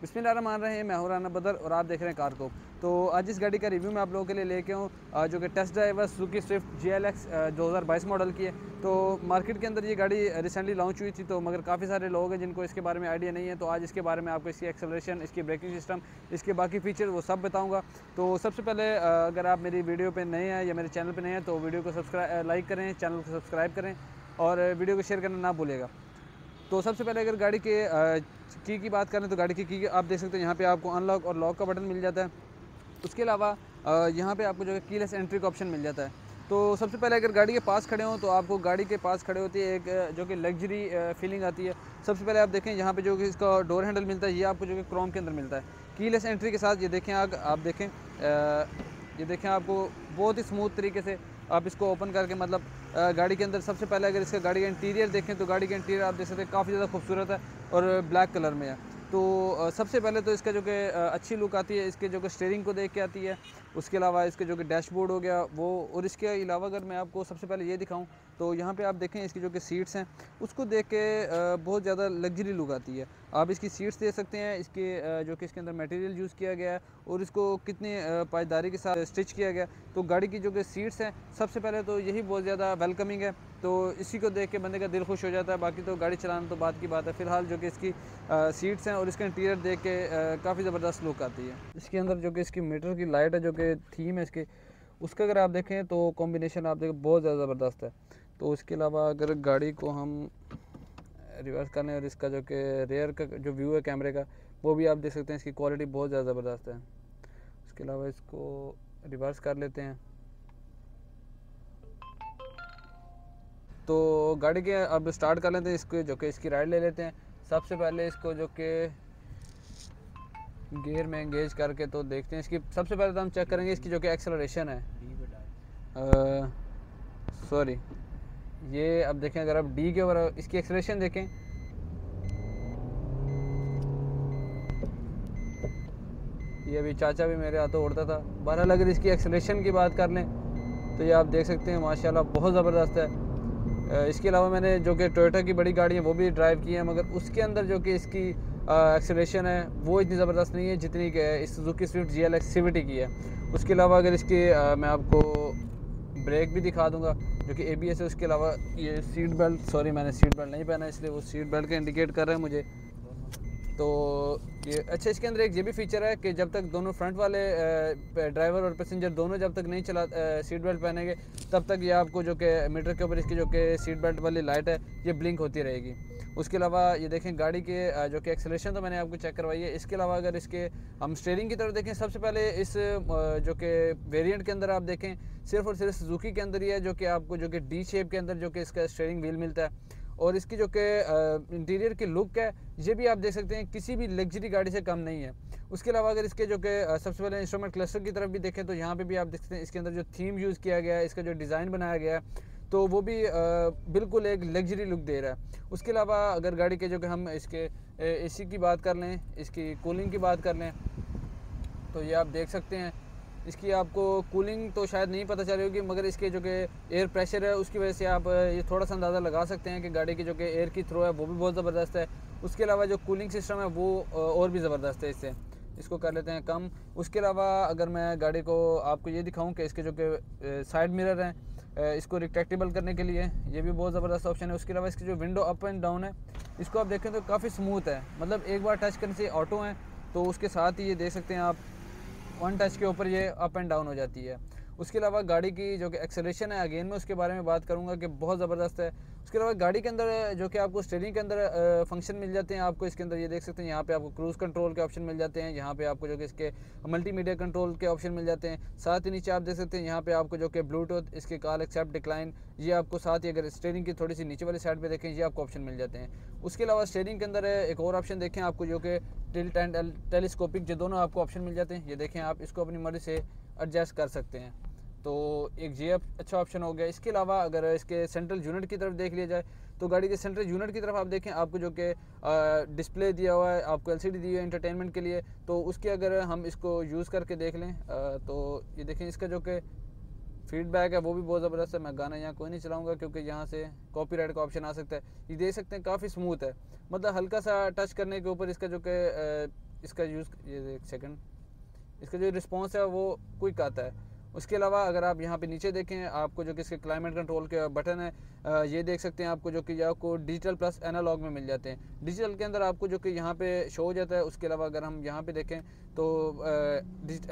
बिस्मिल्लाह रहे हैं, मैं हूं राना बदर और आप देख रहे हैं कार कॉप। तो आज इस गाड़ी का रिव्यू मैं आप लोगों के लिए लेके आऊँ जो कि test driver Suzuki Swift GLX 2022 model की है। तो मार्केट के अंदर ये गाड़ी रिसेंटली लॉन्च हुई थी, तो मगर काफ़ी सारे लोग हैं जिनको इसके बारे में आइडिया नहीं है। तो आज इसके बारे में आपको इसकी एक्सेलरेशन, इसकी ब्रेकिंग सिस्टम, इसके बाकी फीचर वो सब बताऊँगा। तो सबसे पहले अगर आप मेरी वीडियो पर नए हैं या मेरे चैनल पर नए हैं तो वीडियो को लाइक करें, चैनल को सब्सक्राइब करें और वीडियो को शेयर करना ना भूलेगा। तो सबसे पहले अगर गाड़ी के की बात करें तो गाड़ी की आप देख सकते हैं, यहाँ पे आपको अनलॉक और लॉक का बटन मिल जाता है। उसके अलावा यहाँ पे आपको जो है कीलेस एंट्री का ऑप्शन मिल जाता है। तो सबसे पहले अगर गाड़ी के पास खड़े हों तो आपको गाड़ी के पास खड़े होती है एक जो कि लग्जरी फीलिंग आती है। सबसे पहले आप देखें यहाँ पर जो कि इसका डोर हैंडल मिलता है, ये आपको जो कि क्रोम के अंदर मिलता है कीलेस एंट्री के साथ। ये देखें आप देखें ये देखें आपको बहुत ही स्मूथ तरीके से आप इसको ओपन करके मतलब गाड़ी के अंदर। सबसे पहले अगर इसका गाड़ी का इंटीरियर देखें तो गाड़ी का इंटीरियर आप देख सकते हैं काफ़ी ज़्यादा खूबसूरत है और ब्लैक कलर में है। तो सबसे पहले तो इसका जो कि अच्छी लुक आती है इसके जो कि स्टीयरिंग को देख के आती है। उसके अलावा इसके जो कि डैशबोर्ड हो गया वो, और इसके अलावा अगर मैं आपको सबसे पहले ये दिखाऊं तो यहाँ पे आप देखें इसकी जो कि सीट्स हैं उसको देख के बहुत ज़्यादा लग्जरी लुक आती है। आप इसकी सीट्स देख सकते हैं, इसके जो कि इसके अंदर मटेरियल यूज़ किया गया है और इसको कितनी पायदारी के साथ स्टिच किया गया। तो गाड़ी की जो कि सीट्स हैं सबसे पहले तो यही बहुत ज़्यादा वेलकमिंग है, तो इसी को देख के बंदे का दिल खुश हो जाता है। बाकी तो गाड़ी चलाना तो बात की बात है। फ़िलहाल जो कि इसकी सीट्स हैं और इसका इंटीरियर देख के काफ़ी ज़बरदस्त लुक आती है। इसके अंदर जो कि इसकी मीटर की लाइट है जो कि थीम है इसके, उसका अगर आप देखें तो कॉम्बिनेशन आप देखें बहुत ज़्यादा ज़बरदस्त है। तो उसके अलावा अगर गाड़ी को हम रिवर्स कर लें और इसका जो कि रेयर का जो व्यू है कैमरे का वो भी आप देख सकते हैं, इसकी क्वालिटी बहुत ज़्यादा ज़बरदस्त है। उसके अलावा इसको रिवर्स कर लेते हैं तो गाड़ी के अब स्टार्ट कर लेते हैं, इसको जो कि इसकी राइड ले लेते हैं। सबसे पहले इसको जो कि गियर में एंगेज करके तो देखते हैं इसकी। सबसे पहले तो हम चेक करेंगे इसकी जो कि एक्सेलरेशन है, सॉरी ये अब देखें अगर आप डी के ऊपर इसकी एक्सेलरेशन देखें ये अभी चाचा भी मेरे हाथों उड़ता था। बहरहाल अगर इसकी एक्सेलरेशन की बात कर लें तो ये आप देख सकते हैं माशाल्लाह बहुत ज़बरदस्त है। इसके अलावा मैंने जो कि टोयोटा की बड़ी गाड़ी है वो भी ड्राइव की है, मगर उसके अंदर जो कि इसकी एक्सेलरेशन है वो इतनी ज़बरदस्त नहीं है जितनी कि इस सुजुकी स्विफ्ट GLX CVT की है। उसके अलावा अगर इसकी मैं आपको ब्रेक भी दिखा दूंगा जो कि ABS है। उसके अलावा ये सीट बेल्ट, सॉरी मैंने सीट बेल्ट नहीं पहना इसलिए वो सीट बेल्ट का इंडिकेट कर रहा है मुझे। तो ये अच्छा इसके अंदर एक ये भी फीचर है कि जब तक दोनों फ्रंट वाले ड्राइवर और पैसेंजर दोनों जब तक नहीं सीट बेल्ट पहनेंगे तब तक ये आपको जो कि मीटर के ऊपर इसकी जो कि सीट बेल्ट वाली लाइट है ये ब्लिंक होती रहेगी। उसके अलावा ये देखें गाड़ी के जो कि एक्सेलरेशन तो मैंने आपको चेक करवाई है। इसके अलावा अगर इसके हम स्टीयरिंग की तरफ देखें, सबसे पहले इस जो कि वेरिएंट के अंदर आप देखें सिर्फ और सिर्फ सुजुकी के अंदर ही है जो कि आपको जो कि डी शेप के अंदर जो कि इसका स्टीयरिंग व्हील मिलता है। और इसकी जो कि इंटीरियर की लुक है ये भी आप देख सकते हैं किसी भी लग्जरी गाड़ी से कम नहीं है। उसके अलावा अगर इसके जो कि सबसे पहले इंस्ट्रूमेंट क्लस्टर की तरफ भी देखें तो यहाँ पे भी आप देख सकते हैं इसके अंदर जो थीम यूज़ किया गया है, इसका जो डिज़ाइन बनाया गया है तो वो भी बिल्कुल एक लग्जरी लुक दे रहा है। उसके अलावा अगर गाड़ी के जो कि हम इसके AC की बात कर लें, इसकी कूलिंग की बात कर लें तो ये आप देख सकते हैं इसकी आपको कूलिंग तो शायद नहीं पता चली होगी, मगर इसके जो कि एयर प्रेशर है उसकी वजह से आप ये थोड़ा सा अंदाज़ा लगा सकते हैं कि गाड़ी की जो कि एयर की थ्रो है वो भी बहुत ज़बरदस्त है। उसके अलावा जो कूलिंग सिस्टम है वो और भी ज़बरदस्त है, इससे इसको कर लेते हैं कम। उसके अलावा अगर मैं गाड़ी को आपको ये दिखाऊं कि इसके जो कि साइड मिरर हैं इसको रिट्रैक्टेबल करने के लिए ये भी बहुत ज़बरदस्त ऑप्शन है। उसके अलावा इसकी जो विंडो अप एंड डाउन है इसको आप देखें तो काफ़ी स्मूथ है, मतलब एक बार टच करने से ऑटो है तो उसके साथ ही ये देख सकते हैं आप वन टच के ऊपर ये अप एंड डाउन हो जाती है। उसके अलावा गाड़ी की जो कि एक्सेलरेशन है अगेन मैं उसके बारे में बात करूंगा कि बहुत ज़बरदस्त है। उसके अलावा गाड़ी के अंदर जो कि आपको स्टीयरिंग के अंदर फंक्शन मिल जाते हैं, आपको इसके अंदर ये देख सकते हैं यहाँ पे आपको क्रूज़ कंट्रोल के ऑप्शन मिल जाते हैं, यहाँ पे आपको जो कि इसके मल्टीमीडिया कंट्रोल के ऑप्शन मिल जाते हैं। साथ ही नीचे आप देख सकते हैं यहाँ पे आपको जो कि ब्लूटूथ, इसके कॉल एक्सेप्ट, डिक्लाइन, ये आपको साथ ही अगर स्टीयरिंग की थोड़ी सी नीचे वाली साइड पर देखें ये आपको ऑप्शन मिल जाते हैं। उसके अलावा स्टीयरिंग के अंदर एक और ऑप्शन देखें आपको जो कि टिल्ट एंड टेलीस्कोपिक, ये दोनों आपको ऑप्शन मिल जाते हैं। ये देखें आप इसको अपनी मर्ज़ी से एडजस्ट कर सकते हैं, तो एक ये अच्छा ऑप्शन हो गया। इसके अलावा अगर इसके सेंट्रल यूनिट की तरफ देख लिया जाए तो गाड़ी के सेंट्रल यूनिट की तरफ आप देखें आपको जो कि डिस्प्ले दिया हुआ है, आपको LCD दी हुई है इंटरटेनमेंट के लिए। तो उसके अगर हम इसको यूज़ करके देख लें तो ये देखें इसका जो कि फीडबैक है वो भी बहुत ज़बरदस्त है। मैं गाना यहाँ कोई नहीं चलाऊँगा क्योंकि यहाँ से कॉपीराइट का ऑप्शन आ सकता है। ये देख सकते हैं काफ़ी स्मूथ है, मतलब हल्का सा टच करने के ऊपर इसका जो कि इसका यूज़, ये एक सेकंड, इसका जो रिस्पांस है वो क्विक आता है। उसके अलावा अगर आप यहाँ पे नीचे देखें, आपको जो कि इसके क्लाइमेट कंट्रोल के बटन है ये देख सकते हैं, आपको जो कि आपको डिजिटल प्लस एनालॉग में मिल जाते हैं। डिजिटल के अंदर आपको जो कि यहाँ पे शो हो जाता है। उसके अलावा अगर हम यहाँ पे देखें तो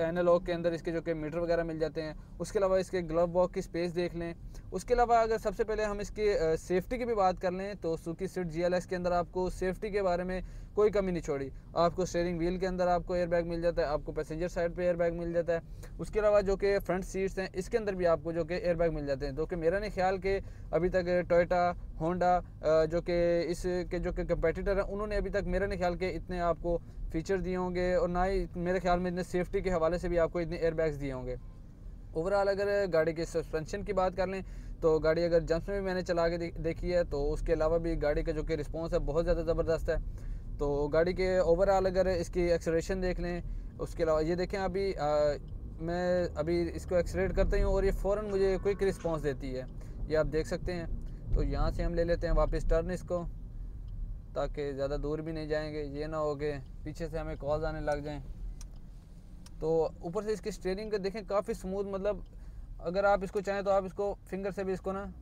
एनालॉग के अंदर इसके जो कि मीटर वगैरह मिल जाते हैं। उसके अलावा इसके ग्लव बॉक्स की स्पेस देख लें। उसके अलावा अगर सबसे पहले हम इसकी सेफ्टी की भी बात कर लें तो सुजुकी स्विफ्ट GLX के अंदर आपको सेफ्टी के बारे में कोई कमी नहीं छोड़ी। आपको स्टीयरिंग व्हील के अंदर आपको एयरबैग मिल जाता है, आपको पैसेंजर साइड पे एयरबैग मिल जाता है। उसके अलावा जो कि फ्रंट सीट्स हैं इसके अंदर भी आपको जो कि एयरबैग मिल जाते हैं, जो कि मेरा नहीं ख्याल कि अभी तक टोयोटा, होंडा जो कि इसके जो कि कंपेटिटर हैं उन्होंने अभी तक मेरा नहीं ख्याल कि इतने आपको फीचर दिए होंगे, और ना ही मेरे ख्याल में इतने सेफ्टी के हवाले से भी आपको इतने एयरबैग्स दिए होंगे। ओवरऑल अगर गाड़ी के सस्पेंशन की बात कर लें तो गाड़ी अगर जंप्स में भी मैंने चला के देखी है, तो उसके अलावा भी गाड़ी का जो कि रिस्पॉन्स है बहुत ज़्यादा ज़बरदस्त है। तो गाड़ी के ओवरऑल अगर इसकी एक्सेलरेशन देख लें, उसके अलावा ये देखें अभी मैं अभी इसको एक्सेलरेट करता हूँ और ये फ़ौरन मुझे क्विक रिस्पॉन्स देती है, ये आप देख सकते हैं। तो यहाँ से हम ले लेते हैं वापस टर्न इसको, ताकि ज़्यादा दूर भी नहीं जाएंगे, ये ना हो कि पीछे से हमें कॉल्स आने लग जाएँ। तो ऊपर से इसकी स्टीयरिंग का देखें काफ़ी स्मूथ, मतलब अगर आप इसको चाहें तो आप इसको फिंगर से भी इसको ना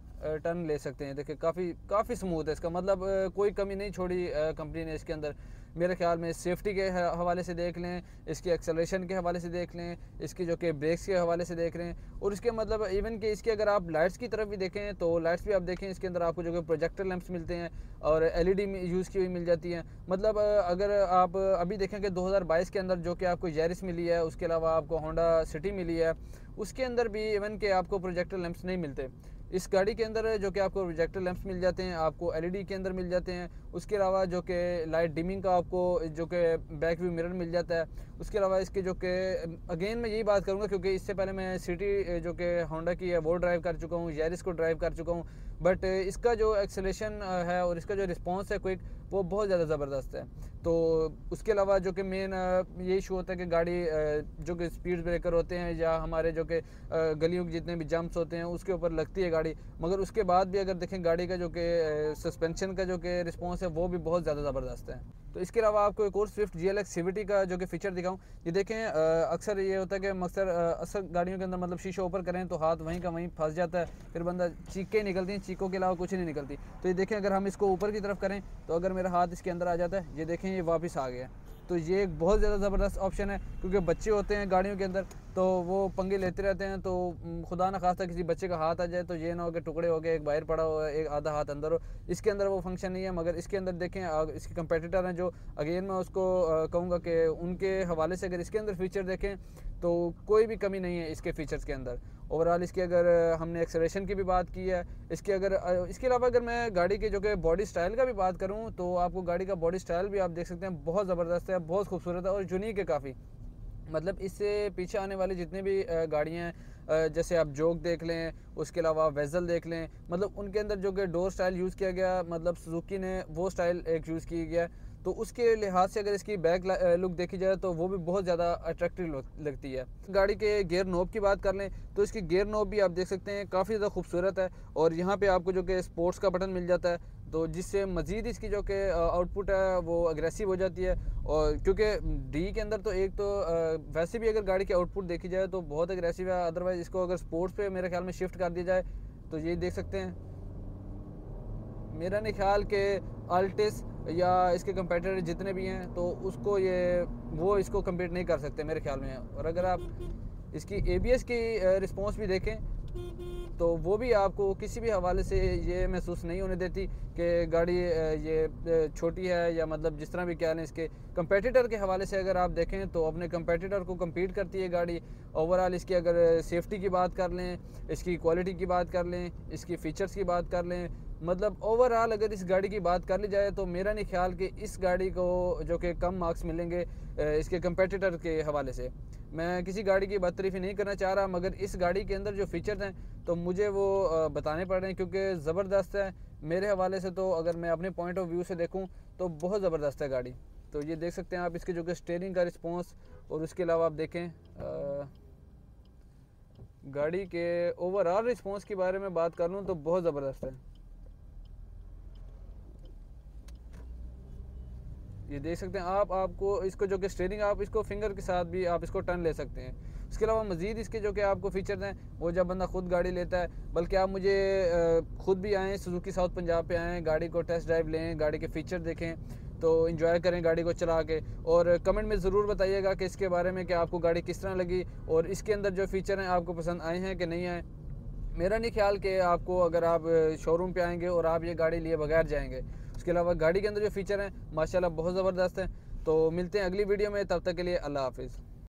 टर्न ले सकते हैं। देखिए काफ़ी स्मूथ है इसका, मतलब कोई कमी नहीं छोड़ी कंपनी ने इसके अंदर। मेरे ख्याल में सेफ्टी के हवाले से देख लें, इसकी एक्सेलरेशन के हवाले से देख लें, इसकी जो कि ब्रेक्स के हवाले से देख लें, और इसके मतलब इवन कि इसके अगर आप लाइट्स की तरफ भी देखें तो लाइट्स भी आप देखें इसके अंदर आपको जो कि प्रोजेक्टर लैंप्स मिलते हैं और LED यूज़ की हुई मिल जाती है। मतलब अगर आप अभी देखें कि 2022 के अंदर जो कि आपको यारिस मिली है, उसके अलावा आपको होंडा सिटी मिली है, उसके अंदर भी इवन के आपको प्रोजेक्टर लैंप्स नहीं मिलते। इस गाड़ी के अंदर जो कि आपको प्रोजेक्टर लैंप्स मिल जाते हैं, आपको LED के अंदर मिल जाते हैं। उसके अलावा जो कि लाइट डिमिंग का आपको जो कि बैक व्यू मिरर मिल जाता है। उसके अलावा इसके जो कि अगेन मैं यही बात करूंगा क्योंकि इससे पहले मैं सिटी जो कि होंडा की है वो ड्राइव कर चुका हूँ, यारिस को ड्राइव कर चुका हूँ, बट इसका जो एक्सेलेरेशन है और इसका जो रिस्पॉन्स है क्विक वो बहुत ज़्यादा ज़बरदस्त है। तो उसके अलावा जो कि मेन ये इशू होता है कि गाड़ी जो कि स्पीड ब्रेकर होते हैं या हमारे जो कि गलियों के जितने भी जंप्स होते हैं उसके ऊपर लगती है गाड़ी, मगर उसके बाद भी अगर देखें गाड़ी का जो कि सस्पेंशन का जो कि रिस्पॉन्स है वो भी बहुत ज़्यादा ज़बरदस्त है। तो इसके अलावा आपको एक और स्विफ्ट GLX CVT का जो कि फीचर दिखाऊं, ये देखें अक्सर ये होता है कि अक्सर गाड़ियों के अंदर मतलब शीशा ऊपर करें तो हाथ वहीं का वहीं फंस जाता है, फिर बंदा चीखें निकलती हैं, चीखों के अलावा कुछ नहीं निकलती। तो ये देखें अगर हम इसको ऊपर की तरफ करें तो अगर मेरा हाथ इसके अंदर आ जाता है, ये देखें ये वापस आ गया। तो ये एक बहुत ज़्यादा ज़बरदस्त ऑप्शन है क्योंकि बच्चे होते हैं गाड़ियों के अंदर तो वो पंगे लेते रहते हैं, तो खुदा ना खास्ता किसी बच्चे का हाथ आ जाए तो ये ना हो कि टुकड़े हो गए, एक बाहर पड़ा हो, एक आधा हाथ अंदर हो। इसके अंदर वो फंक्शन नहीं है, मगर इसके अंदर देखें इसके कंपेटिटर हैं जो अगेन मैं उसको कहूँगा कि उनके हवाले से अगर इसके अंदर फीचर देखें तो कोई भी कमी नहीं है इसके फीचर्स के अंदर। ओवरऑल इसकी अगर हमने एक्सेलरेशन की भी बात की है, इसके अगर इसके अलावा अगर मैं गाड़ी के जो कि बॉडी स्टाइल का भी बात करूं तो आपको गाड़ी का बॉडी स्टाइल भी आप देख सकते हैं बहुत ज़बरदस्त है, बहुत खूबसूरत है और यूनिक है काफ़ी। मतलब इससे पीछे आने वाली जितनी भी गाड़ियाँ हैं जैसे आप जोक देख लें, उसके अलावा वेजल देख लें, मतलब उनके अंदर जो कि डोर स्टाइल यूज़ किया गया, मतलब सुजुकी ने वो स्टाइल एक यूज़ किया गया, तो उसके लिहाज से अगर इसकी बैक लुक देखी जाए तो वो भी बहुत ज़्यादा अट्रैक्टिव लगती है। गाड़ी के गियर नोब की बात कर लें तो इसकी गियर नोब भी आप देख सकते हैं काफ़ी ज़्यादा खूबसूरत है, और यहाँ पे आपको जो कि स्पोर्ट्स का बटन मिल जाता है तो जिससे मज़ीद इसकी जो कि आउटपुट है वो अग्रेसिव हो जाती है। और क्योंकि डी के अंदर तो एक तो वैसे भी अगर गाड़ी की आउटपुट देखी जाए तो बहुत अग्रेसिव है, अदरवाइज़ इसको अगर स्पोर्ट्स पे मेरे ख्याल में शिफ्ट कर दिया जाए तो ये देख सकते हैं। मेरा नहीं ख्याल के अल्टिस या इसके कंपेटिटर जितने भी हैं तो उसको ये वो इसको कंपीट नहीं कर सकते मेरे ख्याल में। और अगर आप इसकी ABS की रिस्पॉन्स भी देखें तो वो भी आपको किसी भी हवाले से ये महसूस नहीं होने देती कि गाड़ी ये छोटी है या मतलब जिस तरह भी कह लें। इसके कंपेटिटर के हवाले से अगर आप देखें तो अपने कंपेटिटर को कम्पीट करती है गाड़ी। ओवरऑल इसकी अगर सेफ्टी की बात कर लें, इसकी क्वालिटी की बात कर लें, इसकी फ़ीचर्स की बात कर लें, मतलब ओवरऑल अगर इस गाड़ी की बात कर ली जाए तो मेरा नहीं ख्याल कि इस गाड़ी को जो कि कम मार्क्स मिलेंगे इसके कंपेटिटर के हवाले से। मैं किसी गाड़ी की बदतरीफ़ी नहीं करना चाह रहा, मगर इस गाड़ी के अंदर जो फीचर्स हैं तो मुझे वो बताने पड़ रहे हैं क्योंकि ज़बरदस्त है मेरे हवाले से। तो अगर मैं अपने पॉइंट ऑफ व्यू से देखूँ तो बहुत ज़बरदस्त है गाड़ी। तो ये देख सकते हैं आप इसके जो कि स्टीयरिंग का रिस्पॉन्स, और उसके अलावा आप देखें गाड़ी के ओवरऑल रिस्पॉन्स के बारे में बात कर लूँ तो बहुत ज़बरदस्त है। ये देख सकते हैं आप। आपको इसको जो कि स्टीयरिंग आप इसको फिंगर के साथ भी आप इसको टर्न ले सकते हैं। उसके अलावा मज़ीद इसके जो कि आपको फ़ीचर्स हैं वो जब बंदा खुद गाड़ी लेता है, बल्कि आप मुझे खुद भी आएँ सुजुकी साउथ पंजाब पे आएँ, गाड़ी को टेस्ट ड्राइव लें, गाड़ी के फ़ीचर देखें तो इंजॉय करें गाड़ी को चला के, और कमेंट में ज़रूर बताइएगा कि इसके बारे में कि आपको गाड़ी किस तरह लगी और इसके अंदर जो फ़ीचर हैं आपको पसंद आए हैं कि नहीं आए। मेरा नहीं ख्याल कि आपको, अगर आप शोरूम पे आएंगे और आप ये गाड़ी लिए बगैर जाएंगे। उसके अलावा गाड़ी के अंदर जो फीचर हैं माशाल्लाह बहुत ज़बरदस्त हैं। तो मिलते हैं अगली वीडियो में, तब तक के लिए अल्लाह हाफिज़।